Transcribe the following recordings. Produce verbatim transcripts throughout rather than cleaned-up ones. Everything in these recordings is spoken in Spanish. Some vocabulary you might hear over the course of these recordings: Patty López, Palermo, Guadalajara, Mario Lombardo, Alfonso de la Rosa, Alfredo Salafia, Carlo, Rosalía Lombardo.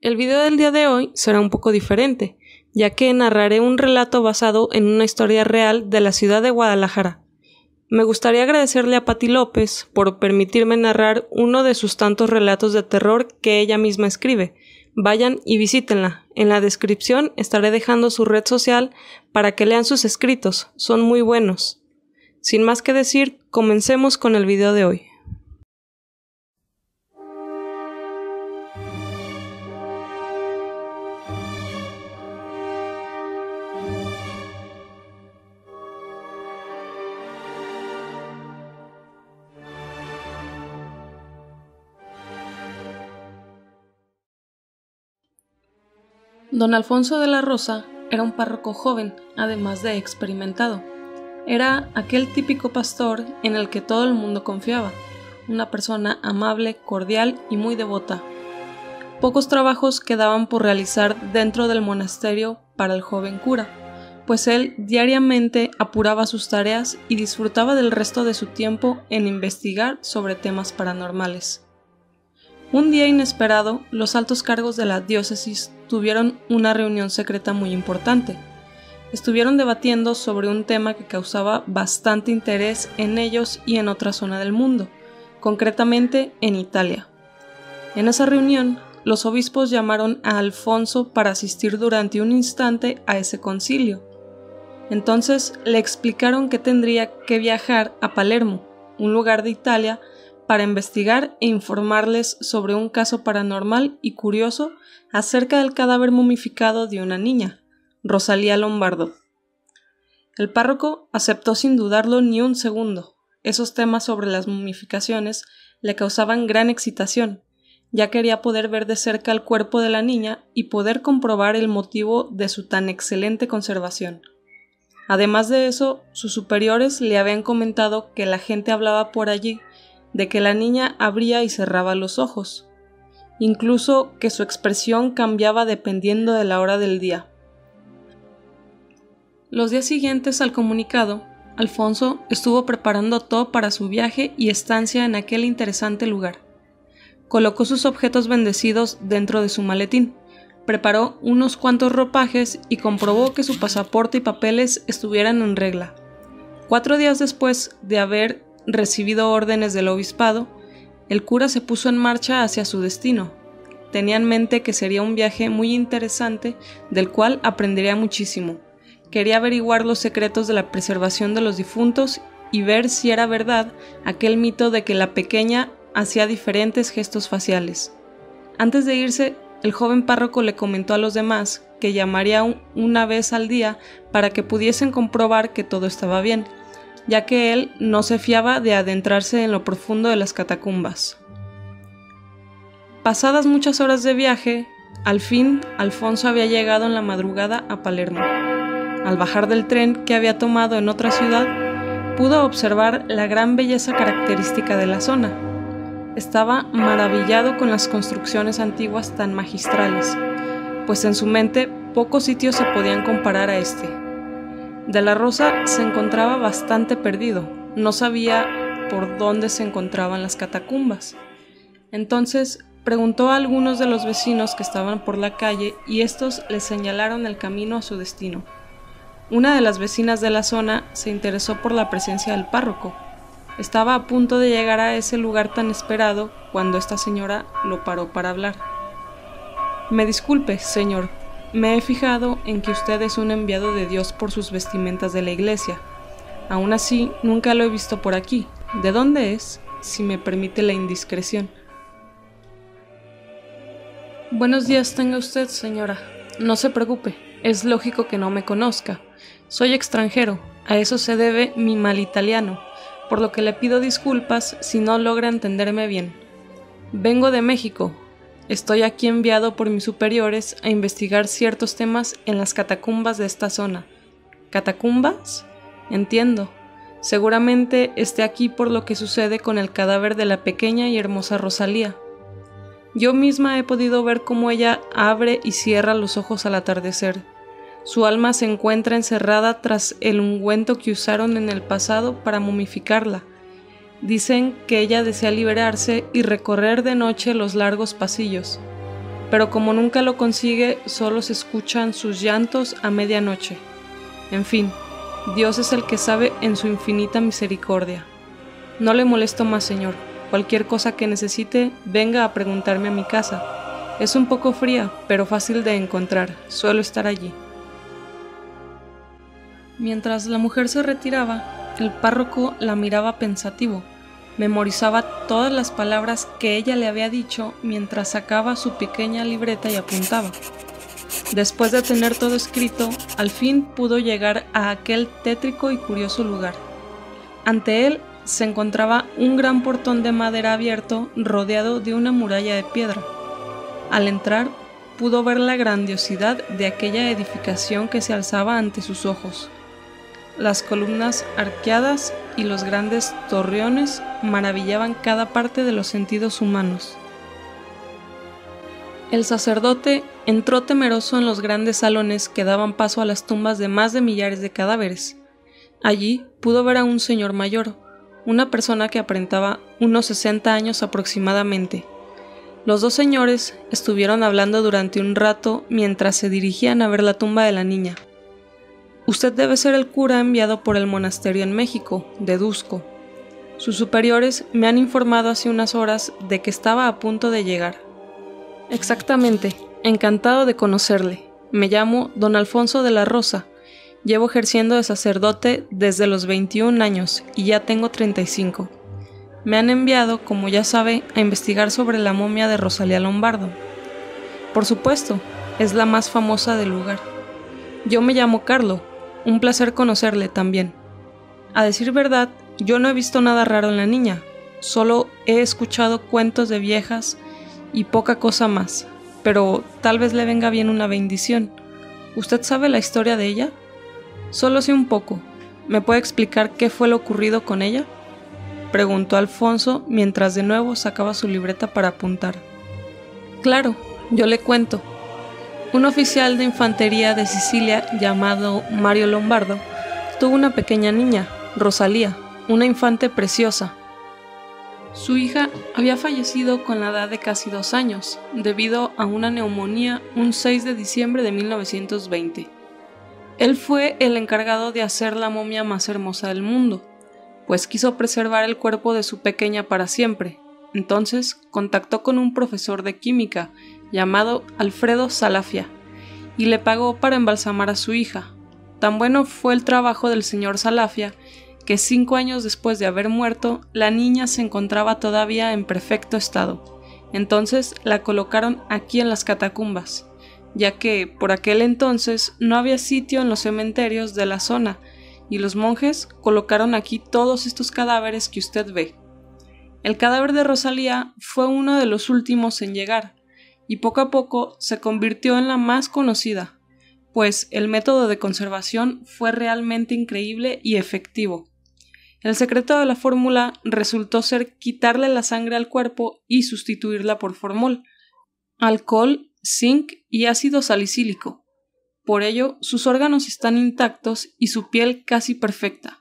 El video del día de hoy será un poco diferente, ya que narraré un relato basado en una historia real de la ciudad de Guadalajara. Me gustaría agradecerle a Patty López por permitirme narrar uno de sus tantos relatos de terror que ella misma escribe. Vayan y visítenla. En la descripción estaré dejando su red social para que lean sus escritos, son muy buenos. Sin más que decir, comencemos con el video de hoy. Don Alfonso de la Rosa era un párroco joven, además de experimentado. Era aquel típico pastor en el que todo el mundo confiaba, una persona amable, cordial y muy devota. Pocos trabajos quedaban por realizar dentro del monasterio para el joven cura, pues él diariamente apuraba sus tareas y disfrutaba del resto de su tiempo en investigar sobre temas paranormales. Un día inesperado, los altos cargos de la diócesis tuvieron una reunión secreta muy importante. Estuvieron debatiendo sobre un tema que causaba bastante interés en ellos y en otra zona del mundo, concretamente en Italia. En esa reunión, los obispos llamaron a Alfonso para asistir durante un instante a ese concilio. Entonces le explicaron que tendría que viajar a Palermo, un lugar de Italia, para investigar e informarles sobre un caso paranormal y curioso acerca del cadáver momificado de una niña, Rosalía Lombardo. El párroco aceptó sin dudarlo ni un segundo. Esos temas sobre las momificaciones le causaban gran excitación. Ya quería poder ver de cerca el cuerpo de la niña y poder comprobar el motivo de su tan excelente conservación. Además de eso, sus superiores le habían comentado que la gente hablaba por allí de que la niña abría y cerraba los ojos, incluso que su expresión cambiaba dependiendo de la hora del día. Los días siguientes al comunicado, Alfonso estuvo preparando todo para su viaje y estancia en aquel interesante lugar. Colocó sus objetos bendecidos dentro de su maletín, preparó unos cuantos ropajes y comprobó que su pasaporte y papeles estuvieran en regla. Cuatro días después de haber recibido órdenes del obispado, el cura se puso en marcha hacia su destino. Tenía en mente que sería un viaje muy interesante del cual aprendería muchísimo. Quería averiguar los secretos de la preservación de los difuntos y ver si era verdad aquel mito de que la pequeña hacía diferentes gestos faciales. Antes de irse, el joven párroco le comentó a los demás que llamaría un, una vez al día para que pudiesen comprobar que todo estaba bien, ya que él no se fiaba de adentrarse en lo profundo de las catacumbas. Pasadas muchas horas de viaje, al fin Alfonso había llegado en la madrugada a Palermo. Al bajar del tren que había tomado en otra ciudad, pudo observar la gran belleza característica de la zona. Estaba maravillado con las construcciones antiguas tan magistrales, pues en su mente pocos sitios se podían comparar a este. De la Rosa se encontraba bastante perdido, no sabía por dónde se encontraban las catacumbas. Entonces preguntó a algunos de los vecinos que estaban por la calle y estos le señalaron el camino a su destino. Una de las vecinas de la zona se interesó por la presencia del párroco. Estaba a punto de llegar a ese lugar tan esperado cuando esta señora lo paró para hablar. «Me disculpe, señor. Me he fijado en que usted es un enviado de Dios por sus vestimentas de la iglesia. Aún así, nunca lo he visto por aquí. ¿De dónde es? Si me permite la indiscreción». «Buenos días tenga usted, señora. No se preocupe, es lógico que no me conozca. Soy extranjero, a eso se debe mi mal italiano, por lo que le pido disculpas si no logra entenderme bien. Vengo de México. Estoy aquí enviado por mis superiores a investigar ciertos temas en las catacumbas de esta zona». ¿Catacumbas? Entiendo. Seguramente esté aquí por lo que sucede con el cadáver de la pequeña y hermosa Rosalía. Yo misma he podido ver cómo ella abre y cierra los ojos al atardecer. Su alma se encuentra encerrada tras el ungüento que usaron en el pasado para momificarla. Dicen que ella desea liberarse y recorrer de noche los largos pasillos. pero como nunca lo consigue, solo se escuchan sus llantos a medianoche. En fin, Dios es el que sabe en su infinita misericordia. No le molesto más, señor. Cualquier cosa que necesite, venga a preguntarme a mi casa. Es un poco fría, pero fácil de encontrar. Suelo estar allí. Mientras la mujer se retiraba, el párroco la miraba pensativo. Memorizaba todas las palabras que ella le había dicho mientras sacaba su pequeña libreta y apuntaba. Después de tener todo escrito, al fin pudo llegar a aquel tétrico y curioso lugar. Ante él se encontraba un gran portón de madera abierto rodeado de una muralla de piedra. Al entrar, pudo ver la grandiosidad de aquella edificación que se alzaba ante sus ojos. Las columnas arqueadas y los grandes torreones maravillaban cada parte de los sentidos humanos. El sacerdote entró temeroso en los grandes salones que daban paso a las tumbas de más de millares de cadáveres. Allí pudo ver a un señor mayor, una persona que aparentaba unos sesenta años aproximadamente. Los dos señores estuvieron hablando durante un rato mientras se dirigían a ver la tumba de la niña. Usted debe ser el cura enviado por el monasterio en México, deduzco. Sus superiores me han informado hace unas horas de que estaba a punto de llegar. Exactamente, encantado de conocerle. Me llamo don Alfonso de la Rosa. Llevo ejerciendo de sacerdote desde los veintiún años y ya tengo treinta y cinco. Me han enviado, como ya sabe, a investigar sobre la momia de Rosalía Lombardo. Por supuesto, es la más famosa del lugar. Yo me llamo Carlo. Un placer conocerle también. A decir verdad, yo no he visto nada raro en la niña, solo he escuchado cuentos de viejas y poca cosa más, pero tal vez le venga bien una bendición. ¿Usted sabe la historia de ella? Solo sé un poco. ¿Me puede explicar qué fue lo ocurrido con ella? Preguntó Alfonso mientras de nuevo sacaba su libreta para apuntar. Claro, yo le cuento. Un oficial de infantería de Sicilia llamado Mario Lombardo tuvo una pequeña niña, Rosalía, una infante preciosa. Su hija había fallecido con la edad de casi dos años, debido a una neumonía un seis de diciembre de mil novecientos veinte. Él fue el encargado de hacer la momia más hermosa del mundo, pues quiso preservar el cuerpo de su pequeña para siempre. Entonces contactó con un profesor de química llamado Alfredo Salafia y le pagó para embalsamar a su hija. Tan bueno fue el trabajo del señor Salafia que cinco años después de haber muerto, la niña se encontraba todavía en perfecto estado. Entonces la colocaron aquí en las catacumbas, ya que por aquel entonces no había sitio en los cementerios de la zona y los monjes colocaron aquí todos estos cadáveres que usted ve. El cadáver de Rosalía fue uno de los últimos en llegar, y poco a poco se convirtió en la más conocida, pues el método de conservación fue realmente increíble y efectivo. El secreto de la fórmula resultó ser quitarle la sangre al cuerpo y sustituirla por formol, alcohol, zinc y ácido salicílico. Por ello, sus órganos están intactos y su piel casi perfecta.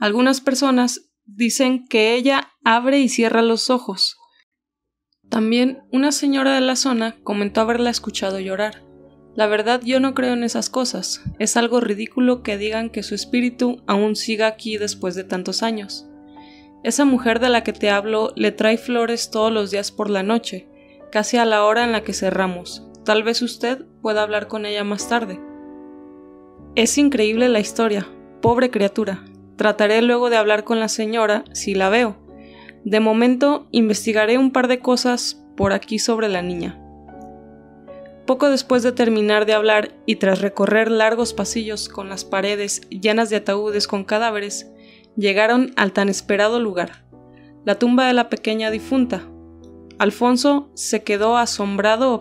Algunas personas dicen que ella abre y cierra los ojos. También una señora de la zona comentó haberla escuchado llorar. La verdad, yo no creo en esas cosas. Es algo ridículo que digan que su espíritu aún siga aquí después de tantos años. Esa mujer de la que te hablo le trae flores todos los días por la noche, casi a la hora en la que cerramos. Tal vez usted pueda hablar con ella más tarde. Es increíble la historia. Pobre criatura. Trataré luego de hablar con la señora si la veo. De momento, investigaré un par de cosas por aquí sobre la niña. Poco después de terminar de hablar y tras recorrer largos pasillos con las paredes llenas de ataúdes con cadáveres, llegaron al tan esperado lugar, la tumba de la pequeña difunta. Alfonso se quedó asombrado.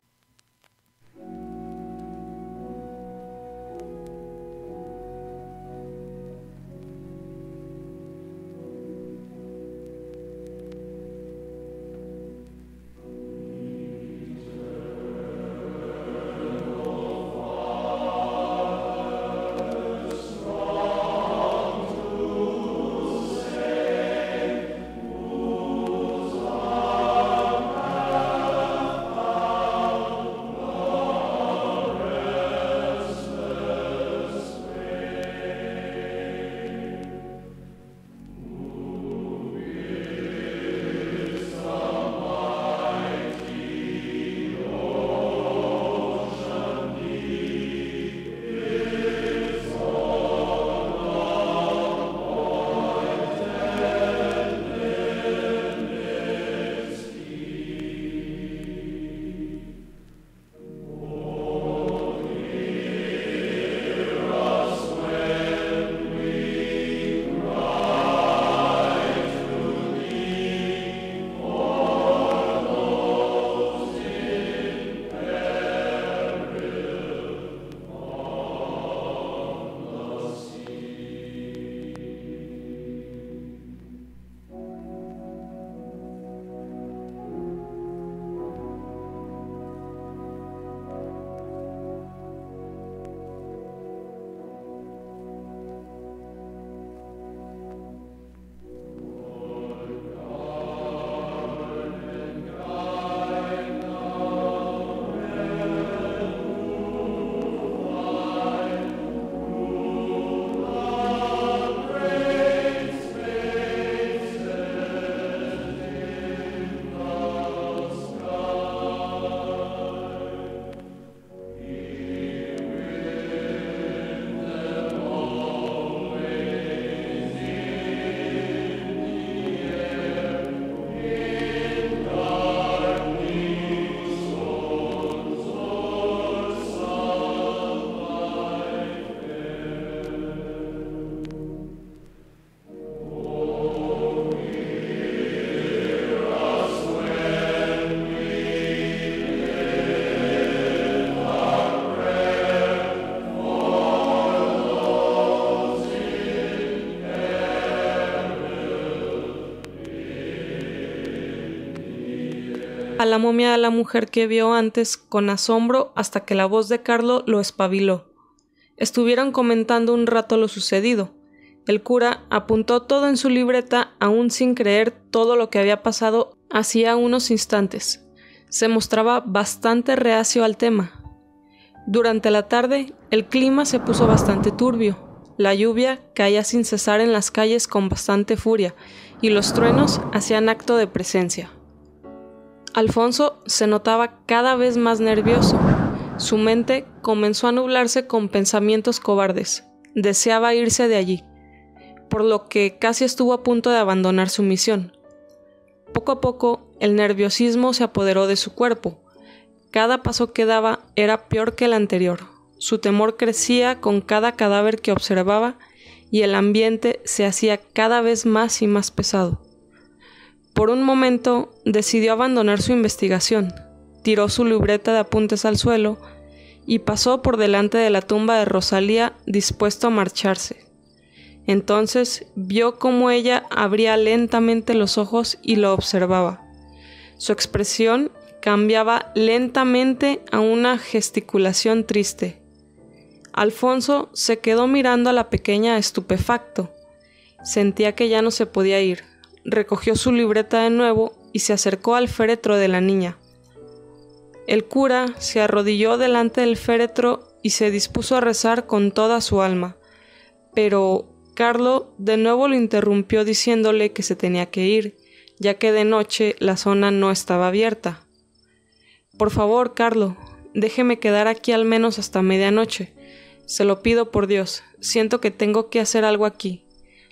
la momia de la mujer que vio antes con asombro hasta que la voz de Carlo lo espabiló. Estuvieron comentando un rato lo sucedido. El cura apuntó todo en su libreta, aún sin creer todo lo que había pasado hacía unos instantes. Se mostraba bastante reacio al tema. Durante la tarde, el clima se puso bastante turbio. La lluvia caía sin cesar en las calles con bastante furia, y los truenos hacían acto de presencia. Alfonso se notaba cada vez más nervioso. Su mente comenzó a nublarse con pensamientos cobardes. Deseaba irse de allí, por lo que casi estuvo a punto de abandonar su misión. Poco a poco, el nerviosismo se apoderó de su cuerpo. Cada paso que daba era peor que el anterior. Su temor crecía con cada cadáver que observaba y el ambiente se hacía cada vez más y más pesado. Por un momento, decidió abandonar su investigación. Tiró su libreta de apuntes al suelo y pasó por delante de la tumba de Rosalía, dispuesto a marcharse. Entonces vio cómo ella abría lentamente los ojos y lo observaba. Su expresión cambiaba lentamente a una gesticulación triste. Alfonso se quedó mirando a la pequeña estupefacto. Sentía que ya no se podía ir. Recogió su libreta de nuevo y se acercó al féretro de la niña. El cura se arrodilló delante del féretro y se dispuso a rezar con toda su alma. Pero Carlo de nuevo lo interrumpió diciéndole que se tenía que ir, ya que de noche la zona no estaba abierta. «Por favor, Carlo, déjeme quedar aquí al menos hasta medianoche. Se lo pido por Dios, siento que tengo que hacer algo aquí.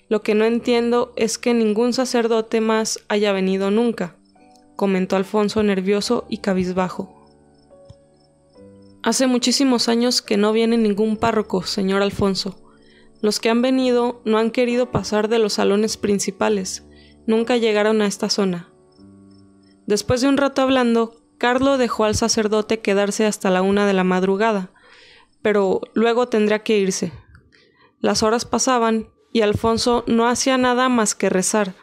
Lo que no entiendo es que ningún sacerdote más haya venido nunca», comentó Alfonso nervioso y cabizbajo. «Hace muchísimos años que no viene ningún párroco, señor Alfonso. Los que han venido no han querido pasar de los salones principales. Nunca llegaron a esta zona». Después de un rato hablando, Carlo dejó al sacerdote quedarse hasta la una de la madrugada, pero luego tendría que irse. Las horas pasaban y Alfonso no hacía nada más que rezar.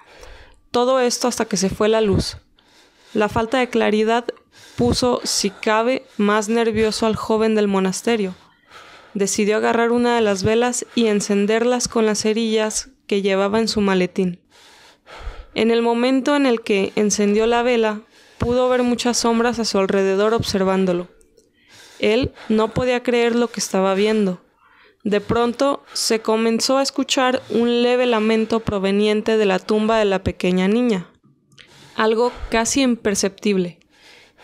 Todo esto hasta que se fue la luz. La falta de claridad puso, si cabe, más nervioso al joven del monasterio. Decidió agarrar una de las velas y encenderlas con las cerillas que llevaba en su maletín. En el momento en el que encendió la vela, pudo ver muchas sombras a su alrededor observándolo. Él no podía creer lo que estaba viendo. De pronto, se comenzó a escuchar un leve lamento proveniente de la tumba de la pequeña niña. Algo casi imperceptible.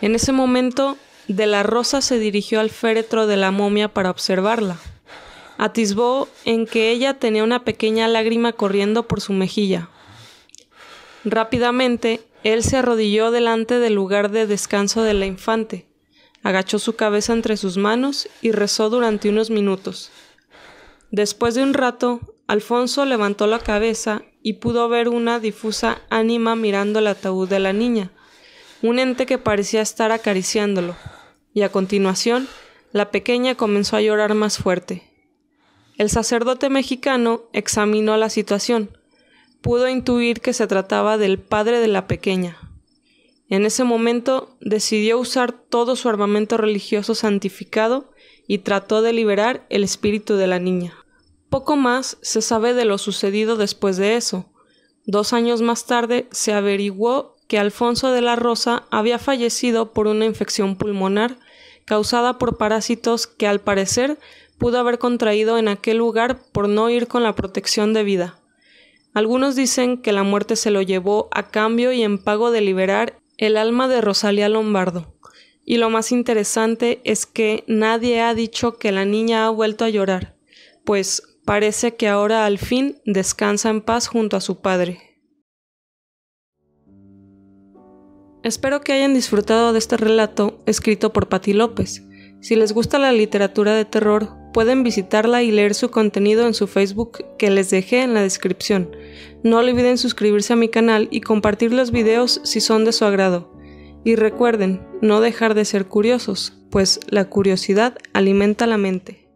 En ese momento, De la Rosa se dirigió al féretro de la momia para observarla. Atisbó en que ella tenía una pequeña lágrima corriendo por su mejilla. Rápidamente, él se arrodilló delante del lugar de descanso de la infante, agachó su cabeza entre sus manos y rezó durante unos minutos. Después de un rato, Alfonso levantó la cabeza y pudo ver una difusa ánima mirando el ataúd de la niña, un ente que parecía estar acariciándolo. Y a continuación, la pequeña comenzó a llorar más fuerte. El sacerdote mexicano examinó la situación. Pudo intuir que se trataba del padre de la pequeña. En ese momento, decidió usar todo su armamento religioso santificado y trató de liberar el espíritu de la niña. Poco más se sabe de lo sucedido después de eso. Dos años más tarde se averiguó que Alfonso de la Rosa había fallecido por una infección pulmonar causada por parásitos que al parecer pudo haber contraído en aquel lugar por no ir con la protección debida. Algunos dicen que la muerte se lo llevó a cambio y en pago de liberar el alma de Rosalía Lombardo. Y lo más interesante es que nadie ha dicho que la niña ha vuelto a llorar, pues parece que ahora al fin descansa en paz junto a su padre. Espero que hayan disfrutado de este relato escrito por Patty López. Si les gusta la literatura de terror, pueden visitarla y leer su contenido en su Facebook que les dejé en la descripción. No olviden suscribirse a mi canal y compartir los videos si son de su agrado. Y recuerden, no dejar de ser curiosos, pues la curiosidad alimenta la mente.